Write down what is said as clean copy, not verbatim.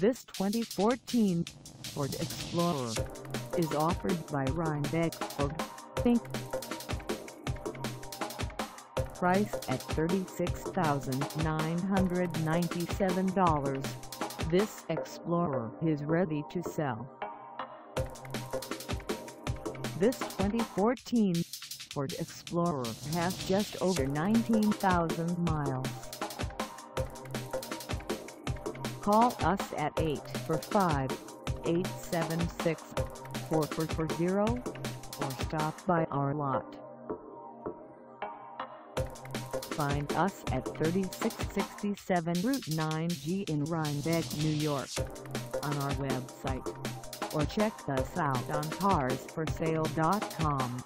This 2014 Ford Explorer is offered by Rhinebeck Ford, Inc. Priced at $36,997, this Explorer is ready to sell. This 2014 Ford Explorer has just over 19,000 miles. Call us at 845-876-4440 or stop by our lot. Find us at 3667 Route 9G in Rhinebeck, New York, on our website, or check us out on carsforsale.com.